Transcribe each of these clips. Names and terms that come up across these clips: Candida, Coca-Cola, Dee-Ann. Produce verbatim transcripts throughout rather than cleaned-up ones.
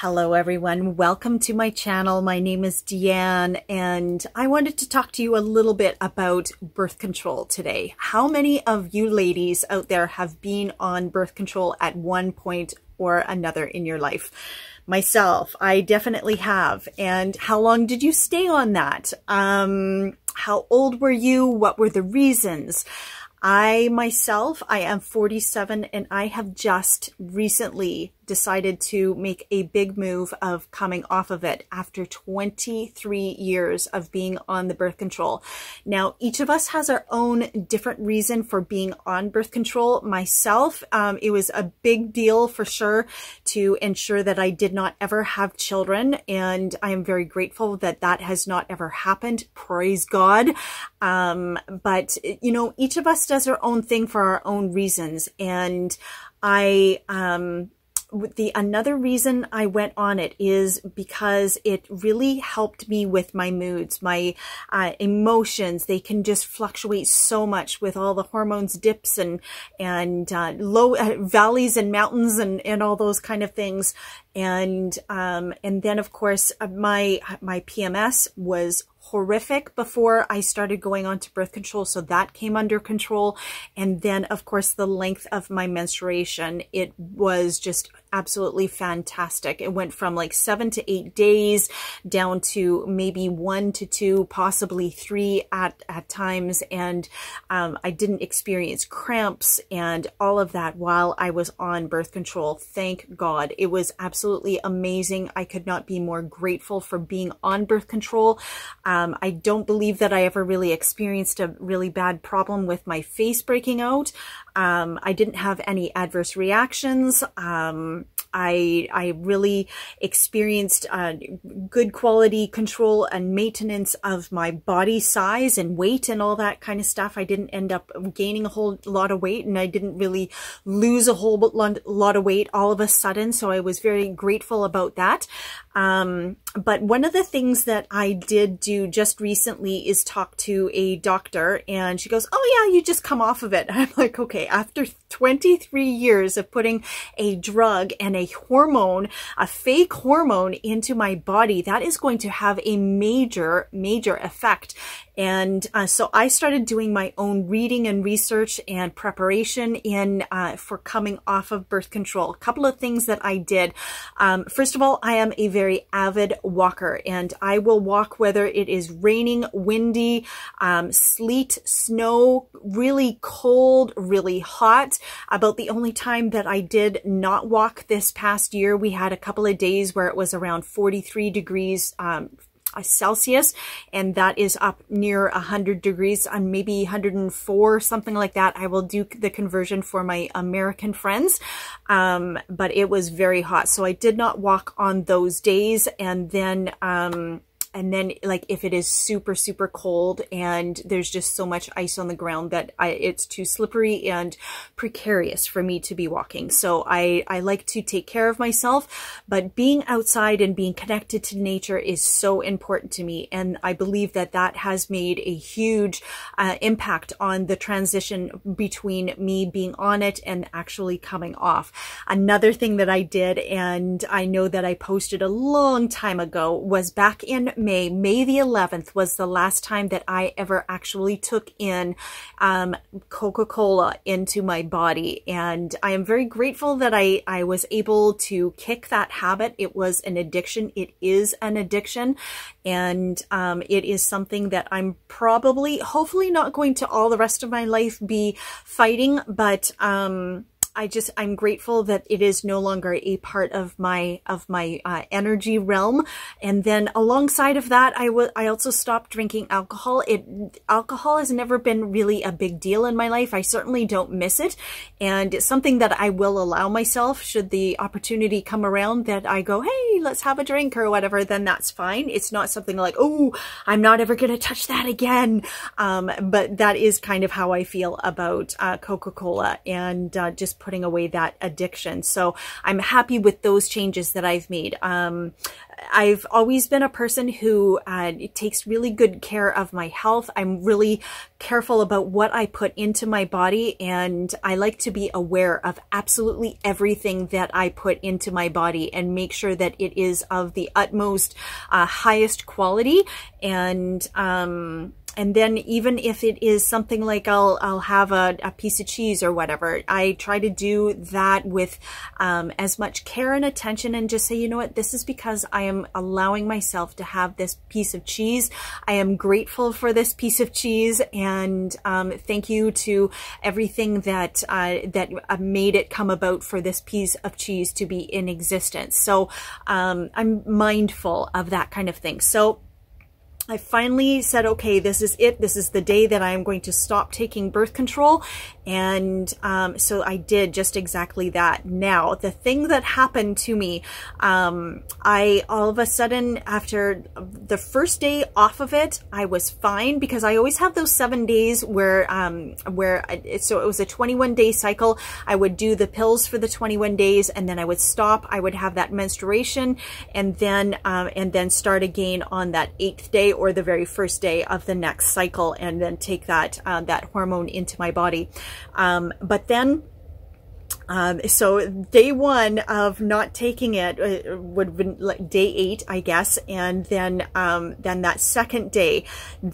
Hello everyone, welcome to my channel. My name is Dee-Ann and I wanted to talk to you a little bit about birth control today. How many of you ladies out there have been on birth control at one point or another in your life? Myself, I definitely have. And how long did you stay on that? Um, how old were you? What were the reasons? I myself, I am forty-seven and I have just recently decided to make a big move of coming off of it after twenty-three years of being on the birth control. Now, each of us has our own different reason for being on birth control. Myself, um, it was a big deal for sure to ensure that I did not ever have children. And I am very grateful that that has not ever happened. Praise God. Um, but, you know, each of us does our own thing for our own reasons. And I, um, The another reason I went on it is because it really helped me with my moods, my uh, emotions. They can just fluctuate so much with all the hormones, dips and and uh, low uh, valleys and mountains and and all those kind of things. And um, and then of course my my P M S was horrific before I started going on to birth control. So that came under control. And then of course the length of my menstruation, it was just absolutely fantastic. It went from like seven to eight days down to maybe one to two, possibly three at, at times. And um, I didn't experience cramps and all of that while I was on birth control. Thank God. It was absolutely amazing. I could not be more grateful for being on birth control. Um, I don't believe that I ever really experienced a really bad problem with my face breaking out. Um, I didn't have any adverse reactions. Um, I, I really experienced uh, good quality control and maintenance of my body size and weight and all that kind of stuff. I didn't end up gaining a whole lot of weight and I didn't really lose a whole lot of weight all of a sudden. So I was very grateful about that. Um, but one of the things that I did do just recently is talk to a doctor and she goes, oh yeah, you just come off of it. And I'm like, okay, after twenty-three years of putting a drug and a hormone, a fake hormone into my body, that is going to have a major, major effect. And uh, so I started doing my own reading and research and preparation in uh, for coming off of birth control. A couple of things that I did. Um, first of all, I am a very avid walker and I will walk whether it is raining, windy, um, sleet, snow, really cold, really hot. About the only time that I did not walk this past year, we had a couple of days where it was around forty-three degrees um, Celsius, and that is up near one hundred degrees, and maybe one hundred four, something like that. I will do the conversion for my American friends, um, but it was very hot. So I did not walk on those days. And then, um, and then like if it is super, super cold and there's just so much ice on the ground that I, it's too slippery and precarious for me to be walking. So I, I like to take care of myself, but being outside and being connected to nature is so important to me. And I believe that that has made a huge uh, impact on the transition between me being on it and actually coming off. Another thing that I did, and I know that I posted a long time ago, was back in May, May the eleventh was the last time that I ever actually took in um, Coca-Cola into my body. And I am very grateful that I, I was able to kick that habit. It was an addiction. It is an addiction. And um, it is something that I'm probably, hopefully not going to all the rest of my life be fighting, but um, I just, I'm grateful that it is no longer a part of my, of my uh, energy realm. And then alongside of that, I was, I also stopped drinking alcohol. It, alcohol has never been really a big deal in my life. I certainly don't miss it. And it's something that I will allow myself should the opportunity come around that I go, hey, let's have a drink or whatever, then that's fine. It's not something like, oh, I'm not ever going to touch that again. Um, but that is kind of how I feel about uh, Coca-Cola and uh, just putting putting away that addiction. So I'm happy with those changes that I've made. Um, I've always been a person who uh, takes really good care of my health. I'm really careful about what I put into my body, and I like to be aware of absolutely everything that I put into my body and make sure that it is of the utmost, uh, highest quality. And, um, And then even if it is something like I'll, I'll have a, a piece of cheese or whatever, I try to do that with um, as much care and attention and just say, you know what, this is because I am allowing myself to have this piece of cheese. I am grateful for this piece of cheese, and um, thank you to everything that, uh, that made it come about for this piece of cheese to be in existence. So um, I'm mindful of that kind of thing. So I finally said, okay, this is it. This is the day that I am going to stop taking birth control. And um, so I did just exactly that. Now, the thing that happened to me, um, I all of a sudden, after the first day off of it, I was fine, because I always have those seven days where, um, where I, so it was a twenty-one day cycle. I would do the pills for the twenty-one days, and then I would stop. I would have that menstruation, and then, um, and then start again on that eighth day, or the very first day of the next cycle, and then take that uh, that hormone into my body. Um, but then Um, so day one of not taking it would have been like day eight, I guess. And then, um, then that second day,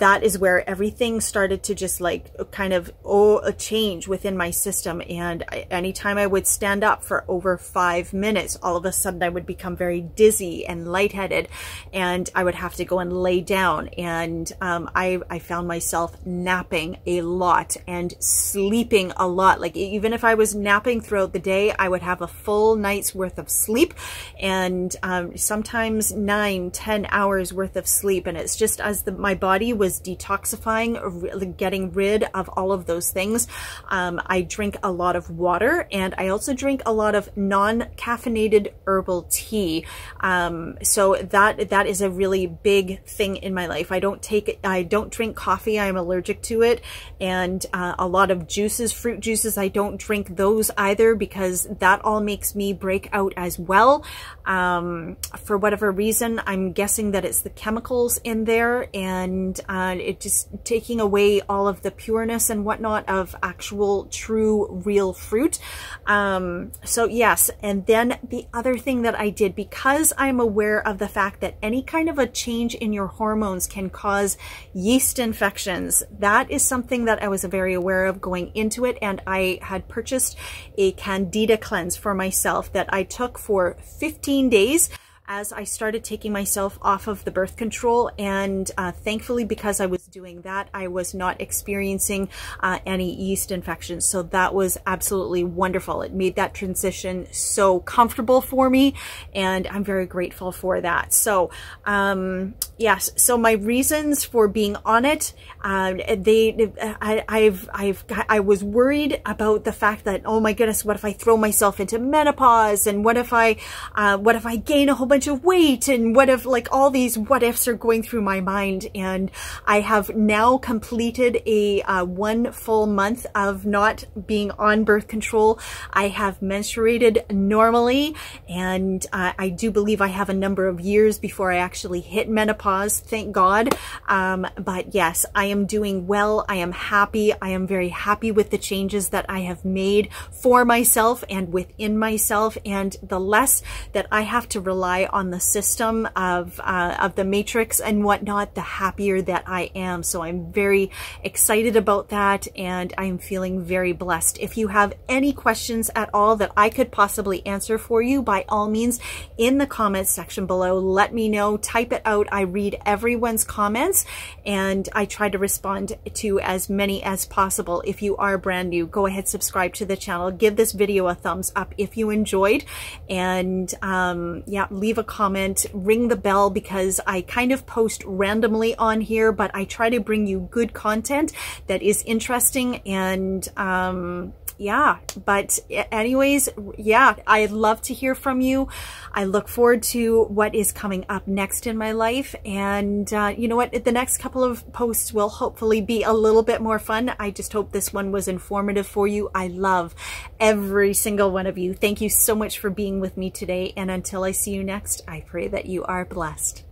that is where everything started to just like kind of, oh, a change within my system. And I, anytime I would stand up for over five minutes, all of a sudden I would become very dizzy and lightheaded, and I would have to go and lay down. And, um, I, I found myself napping a lot and sleeping a lot. Like even if I was napping throughout the day, I would have a full night's worth of sleep, and um, sometimes nine, ten hours worth of sleep. And it's just as the, my body was detoxifying, getting rid of all of those things. Um, I drink a lot of water, and I also drink a lot of non-caffeinated herbal tea. Um, so that that is a really big thing in my life. I don't take, I don't drink coffee. I'm allergic to it, and uh, a lot of juices, fruit juices. I don't drink those either, because that all makes me break out as well. Um, for whatever reason, I'm guessing that it's the chemicals in there, and uh, it just taking away all of the pureness and whatnot of actual true real fruit. Um, so yes, and then the other thing that I did, because I'm aware of the fact that any kind of a change in your hormones can cause yeast infections, that is something that I was very aware of going into it, and I had purchased a Candida cleanse for myself that I took for fifteen days as I started taking myself off of the birth control. And uh, thankfully, because I was doing that, I was not experiencing uh, any yeast infections. So that was absolutely wonderful. It made that transition so comfortable for me, and I'm very grateful for that. So um, yes, so my reasons for being on it, uh, they, I, I've, I've, I was worried about the fact that, oh my goodness, what if I throw myself into menopause, and what if I, uh, what if I gain a whole bunch of weight, and what if, like, all these what ifs are going through my mind. And I have now completed a uh, one full month of not being on birth control. I have menstruated normally, and uh, I do believe I have a number of years before I actually hit menopause, thank God. Um, but yes, I am doing well. I am happy. I am very happy with the changes that I have made for myself and within myself, and the less that I have to rely on the system of uh, of the matrix and whatnot, the happier that I am. So I'm very excited about that, and I'm feeling very blessed. If you have any questions at all that I could possibly answer for you, by all means, in the comments section below, let me know. Type it out. I read everyone's comments, and I try to respond to as many as possible. If you are brand new, go ahead, subscribe to the channel, give this video a thumbs up if you enjoyed, and um, yeah, leave a comment, ring the bell, because I kind of post randomly on here, but I try to bring you good content that is interesting and, um, yeah, but anyways, yeah, I'd love to hear from you. I look forward to what is coming up next in my life. And uh, you know what? The next couple of posts will hopefully be a little bit more fun. I just hope this one was informative for you. I love every single one of you. Thank you so much for being with me today. And until I see you next, I pray that you are blessed.